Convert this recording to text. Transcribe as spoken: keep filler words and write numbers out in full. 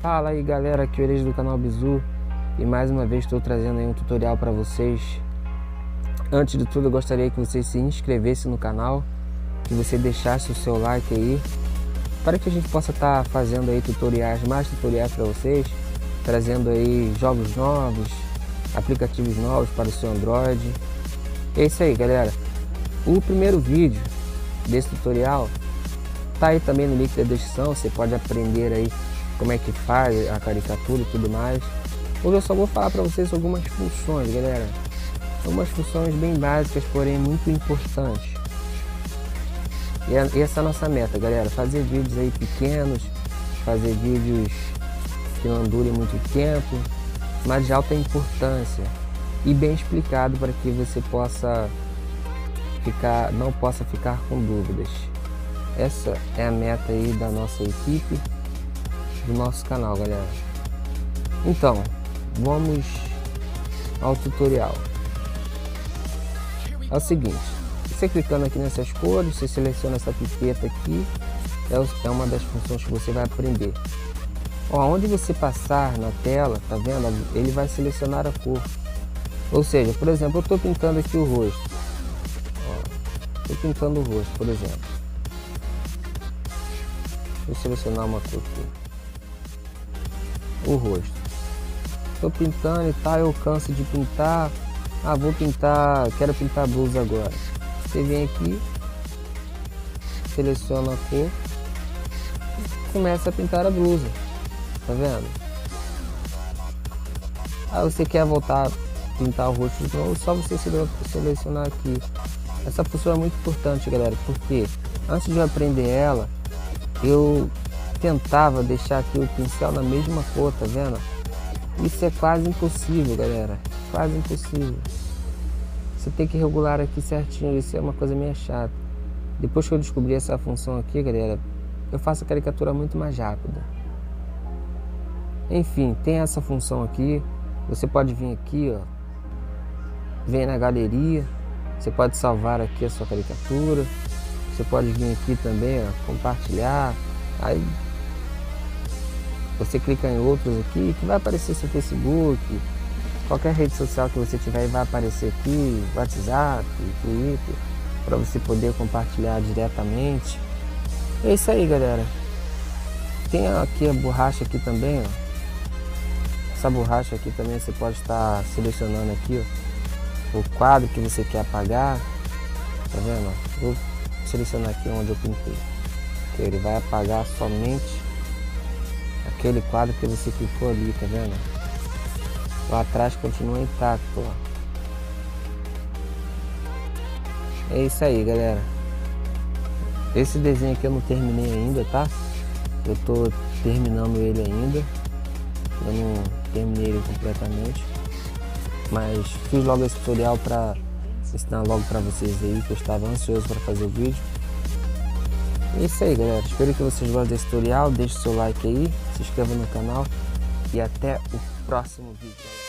Fala aí galera, aqui é o Joelted do canal Bizu e mais uma vez estou trazendo aí um tutorial para vocês. Antes de tudo, eu gostaria que você se inscrevesse no canal, que você deixasse o seu like aí, para que a gente possa estar tá fazendo aí tutoriais, mais tutoriais para vocês, trazendo aí jogos novos, aplicativos novos para o seu Android. É isso aí galera, o primeiro vídeo desse tutorial tá aí também no link da descrição, você pode aprender aí como é que faz a caricatura e tudo mais. Hoje eu só vou falar para vocês algumas funções galera, algumas funções bem básicas, porém muito importantes. E essa é a nossa meta galera, fazer vídeos aí pequenos, fazer vídeos que não durem muito tempo, mas de alta importância e bem explicado, para que você possa ficar, não possa ficar com dúvidas. Essa é a meta aí da nossa equipe, do nosso canal galera. Então vamos ao tutorial. É o seguinte, você clicando aqui nessas cores, você seleciona essa pipeta aqui, é uma das funções que você vai aprender. Ó, onde você passar na tela, tá vendo? Ele vai selecionar a cor. Ou seja, por exemplo, eu estou pintando aqui o rosto. Estou pintando o rosto, por exemplo. Vou selecionar uma cor aqui. O rosto. Estou pintando e tal, eu canso de pintar. Ah, vou pintar, quero pintar a blusa agora. Você vem aqui, seleciona a cor e começa a pintar a blusa. Tá vendo? Aí você quer voltar a pintar o rosto de novo, só você selecionar aqui. Essa função é muito importante galera, porque antes de aprender ela, eu tentava deixar aqui o pincel na mesma cor, tá vendo? Isso é quase impossível galera, quase impossível. Você tem que regular aqui certinho, isso é uma coisa meio chata. Depois que eu descobri essa função aqui galera, eu faço a caricatura muito mais rápida. Enfim, tem essa função aqui, você pode vir aqui, ó, vem na galeria, você pode salvar aqui a sua caricatura, você pode vir aqui também, ó, compartilhar, aí você clica em outros aqui, que vai aparecer seu Facebook, qualquer rede social que você tiver vai aparecer aqui, WhatsApp, Twitter, para você poder compartilhar diretamente. É isso aí galera, tem aqui a borracha aqui também, ó. Essa borracha aqui também você pode estar selecionando aqui, ó, o quadro que você quer apagar, tá vendo? Vou selecionar aqui onde eu pintei, que ele vai apagar somente aquele quadro que você clicou ali, tá vendo? Lá atrás continua intacto, ó. É isso aí galera, esse desenho aqui eu não terminei ainda, tá? Eu tô terminando ele ainda, eu não terminei ele completamente, mas fiz logo esse tutorial para ensinar logo para vocês aí, que eu estava ansioso para fazer o vídeo. É isso aí galera, espero que vocês gostem desse tutorial, deixe seu like aí, se inscreva no canal e até o próximo vídeo.